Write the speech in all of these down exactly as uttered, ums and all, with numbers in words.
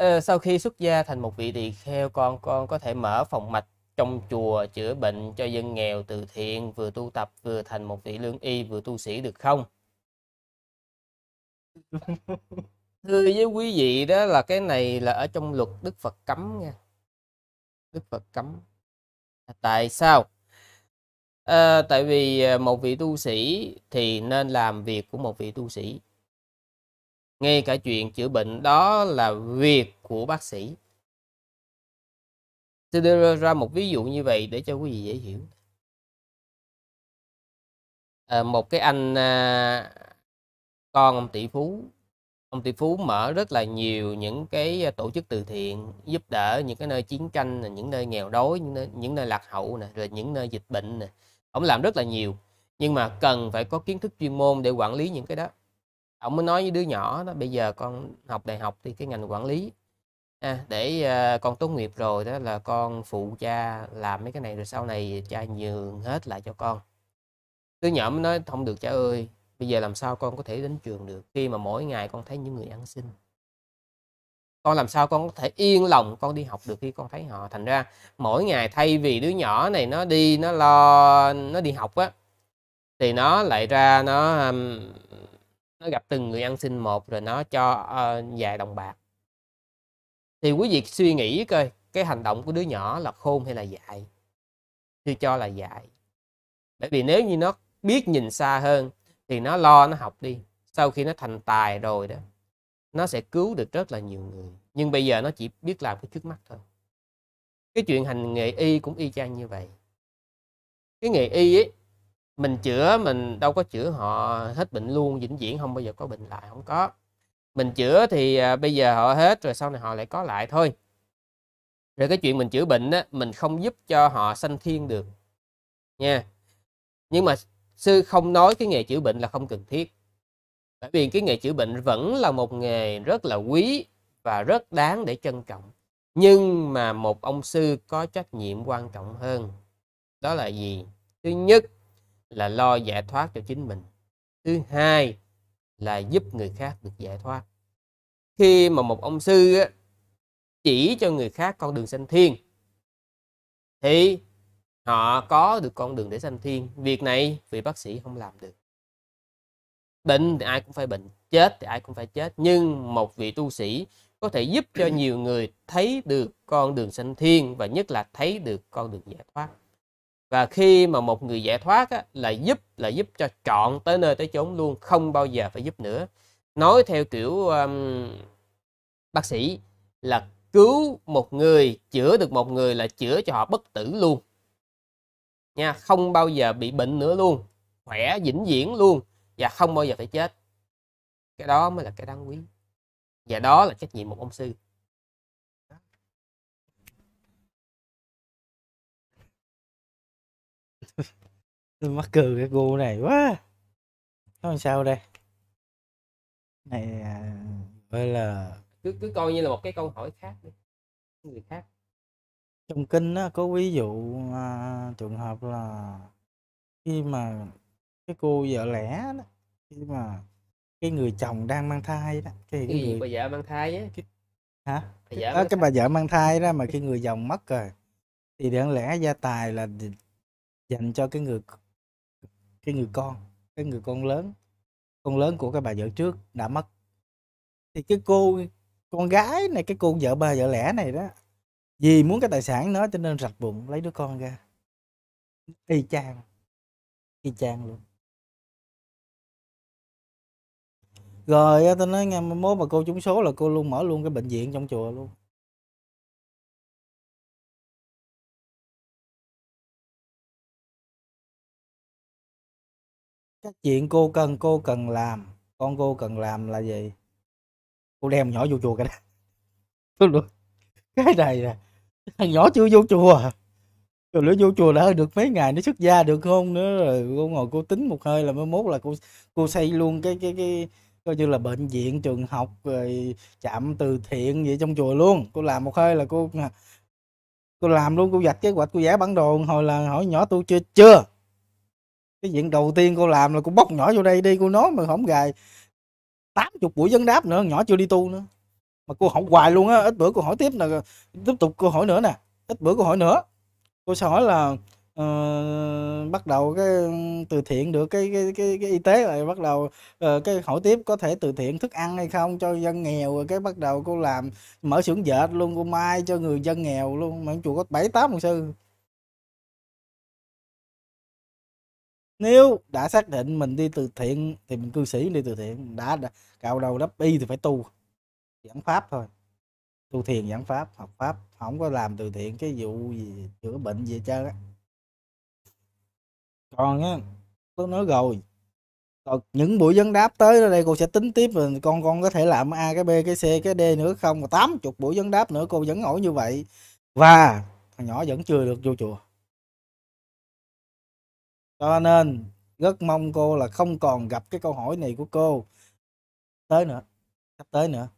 Ờ, sau khi xuất gia thành một vị tỳ kheo, con con có thể mở phòng mạch trong chùa chữa bệnh cho dân nghèo từ thiện, vừa tu tập vừa thành một vị lương y vừa tu sĩ được không? Thưa với quý vị, đó là cái này là ở trong luật Đức Phật cấm nha. Đức Phật cấm. Tại sao? À, tại vì một vị tu sĩ thì nên làm việc của một vị tu sĩ. Ngay cả chuyện chữa bệnh đó là việc của bác sĩ. Tôi đưa ra một ví dụ như vậy để cho quý vị dễ hiểu. À, một cái anh à, con ông tỷ phú, ông tỷ phú mở rất là nhiều những cái tổ chức từ thiện giúp đỡ những cái nơi chiến tranh, này, những nơi nghèo đói, những nơi, những nơi lạc hậu, này, rồi những nơi dịch bệnh. Này. Ông làm rất là nhiều, nhưng mà cần phải có kiến thức chuyên môn để quản lý những cái đó. Ông mới nói với đứa nhỏ đó, bây giờ con học đại học thì cái ngành quản lý. À, để à, con tốt nghiệp rồi đó là con phụ cha làm mấy cái này, rồi sau này cha nhường hết lại cho con. Đứa nhỏ mới nói không được cha ơi, bây giờ làm sao con có thể đến trường được khi mà mỗi ngày con thấy những người ăn xin. Con làm sao con có thể yên lòng con đi học được khi con thấy họ. Thành ra mỗi ngày thay vì đứa nhỏ này nó đi nó lo nó đi học á, thì nó lại ra nó um, nó gặp từng người ăn xin một, rồi nó cho uh, vài đồng bạc. Thì quý vị suy nghĩ coi, cái hành động của đứa nhỏ là khôn hay là dại? Tôi cho là dại. Bởi vì nếu như nó biết nhìn xa hơn thì nó lo nó học đi, sau khi nó thành tài rồi đó, nó sẽ cứu được rất là nhiều người. Nhưng bây giờ nó chỉ biết làm cái trước mắt thôi. Cái chuyện hành nghề y cũng y chang như vậy. Cái nghề y ấy, mình chữa mình đâu có chữa họ hết bệnh luôn, vĩnh viễn không bao giờ có bệnh lại, không có. Mình chữa thì à, bây giờ họ hết rồi, sau này họ lại có lại thôi. Rồi cái chuyện mình chữa bệnh á, mình không giúp cho họ sanh thiên được nha. Nhưng mà sư không nói cái nghề chữa bệnh là không cần thiết, bởi vì cái nghề chữa bệnh vẫn là một nghề rất là quý và rất đáng để trân trọng. Nhưng mà một ông sư có trách nhiệm quan trọng hơn. Đó là gì? Thứ nhất là lo giải thoát cho chính mình. Thứ hai là giúp người khác được giải thoát. Khi mà một ông sư chỉ cho người khác con đường sanh thiên thì họ có được con đường để sanh thiên. Việc này vị bác sĩ không làm được. Bệnh thì ai cũng phải bệnh, chết thì ai cũng phải chết. Nhưng một vị tu sĩ có thể giúp cho nhiều người thấy được con đường sanh thiên, và nhất là thấy được con đường giải thoát. Và khi mà một người giải thoát á, là giúp là giúp cho trọn tới nơi tới chốn luôn, không bao giờ phải giúp nữa. Nói theo kiểu um, bác sĩ là cứu một người, chữa được một người là chữa cho họ bất tử luôn nha, không bao giờ bị bệnh nữa luôn, khỏe vĩnh viễn luôn và không bao giờ phải chết. Cái đó mới là cái đáng quý, và đó là trách nhiệm một ông sư. Tôi mắc cười cái cô này quá. Nói sao đây? Này gọi là cứ cứ coi như là một cái câu hỏi khác đi. Người khác. Trong kinh á có ví dụ à, trường hợp là khi mà cái cô vợ lẽ đó, khi mà cái người chồng đang mang thai đó, thì cái, cái người bà vợ mang thai á. Cái... Hả? Bà vợ à, cái bà vợ mang thai đó mà cái người chồng mất rồi. Thì đáng lẽ gia tài là dành cho cái người cái người con, cái người con lớn, con lớn của cái bà vợ trước đã mất. Thì cái cô con gái này, cái cô vợ bà vợ lẽ này đó, vì muốn cái tài sản nó cho nên rạch bụng lấy đứa con ra. Y chang, y chang luôn. Rồi tôi nói nghe, mốt mà cô trúng số là cô luôn mở luôn cái bệnh viện trong chùa luôn. Các chuyện cô cần cô cần làm, con cô cần làm là gì? Cô đem nhỏ vô chùa cả đó. Cái này nè, thằng nhỏ chưa vô chùa, rồi nó vô chùa đã được mấy ngày, nó xuất gia được không nữa, rồi cô ngồi cô tính một hơi là mới mốt là cô cô xây luôn cái cái cái coi như là bệnh viện, trường học, rồi trạm từ thiện vậy trong chùa luôn. Cô làm một hơi là cô cô làm luôn, cô vạch kế hoạch, cô vẽ bản đồ. Hồi là hỏi nhỏ tu chưa chưa. Cái chuyện đầu tiên cô làm là cô bóc nhỏ vô đây đi, cô nói mà không gài tám mươi buổi vấn đáp nữa, nhỏ chưa đi tu nữa. mà cô hỏi hoài luôn á. Ít bữa cô hỏi tiếp là tiếp tục cô hỏi nữa nè, ít bữa cô hỏi nữa cô sẽ hỏi là uh, bắt đầu cái từ thiện được cái cái cái, cái y tế lại bắt đầu uh, cái hỏi tiếp có thể từ thiện thức ăn hay không cho dân nghèo, rồi cái bắt đầu cô làm mở xưởng dệt luôn, cô may cho người dân nghèo luôn mà chùa có bảy tám mục sư. Nếu đã xác định mình đi từ thiện thì mình cư sĩ đi từ thiện, đã, đã cạo đầu đắp y thì phải tu giảng pháp thôi, tu thiền giảng pháp học pháp, không có làm từ thiện cái vụ gì chữa bệnh gì hết trơn á. Còn á, tôi nói rồi, còn những buổi vấn đáp tới đây cô sẽ tính tiếp rồi, con con có thể làm A cái B cái C cái D nữa không, mà tám chục buổi vấn đáp nữa cô vẫn ngồi như vậy và thằng nhỏ vẫn chưa được vô chùa. Cho nên rất mong cô là không còn gặp cái câu hỏi này của cô tới nữa, sắp tới nữa.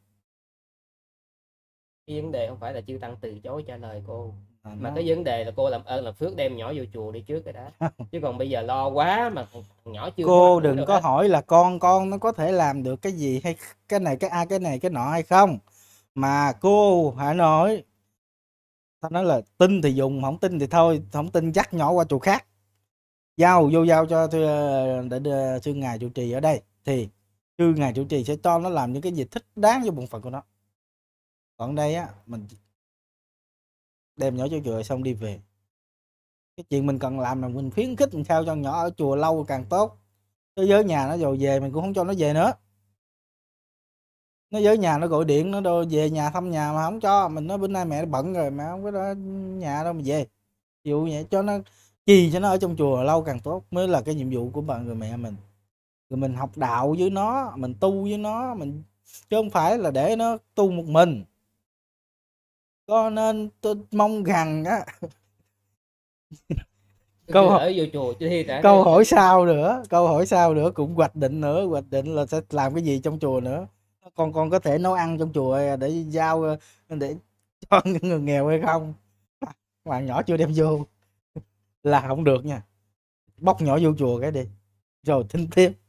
Cái vấn đề không phải là chư tăng từ chối trả lời cô, à, mà đó. Cái vấn đề là cô làm ơn là phước đem nhỏ vô chùa đi trước rồi đó. Chứ còn bây giờ lo quá mà nhỏ chưa. Cô đừng có hết. Hỏi là con con nó có thể làm được cái gì hay cái này cái a cái này cái nọ hay không, mà cô hãy nói, tao nói là tin thì dùng, không tin thì thôi, không tin dắt nhỏ qua chùa khác. Giao vô giao cho để sư ngài trụ trì ở đây thì sư ngài trụ trì sẽ cho nó làm những cái gì thích đáng với bổn phận của nó. Còn đây á, mình đem nhỏ cho chùa xong đi về. Cái chuyện mình cần làm là mình khuyến khích làm sao cho nhỏ ở chùa lâu càng tốt. Nó giới nhà nó rồi về mình cũng không cho nó về nữa. Nó giới nhà nó gọi điện nó đôi về nhà thăm nhà mà không cho, mình nói bữa nay mẹ bận rồi mà không có đó nhà đâu mà về. Dụ vậy cho nó chi cho nó ở trong chùa lâu càng tốt mới là cái nhiệm vụ của bạn người mẹ mình. Rồi mình học đạo với nó, mình tu với nó, mình chứ không phải là để nó tu một mình. Cho nên tôi mong rằng á câu hỏi vô chùa chứ câu hỏi sau nữa, câu hỏi sau nữa cũng hoạch định nữa, hoạch định là sẽ làm cái gì trong chùa nữa. Con con có thể nấu ăn trong chùa để giao để cho những người nghèo hay không? Mà nhỏ chưa đem vô là không được nha. Bóc nhỏ vô chùa cái đi rồi tính tiếp.